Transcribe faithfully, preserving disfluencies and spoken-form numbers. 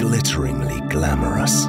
Glitteringly glamorous.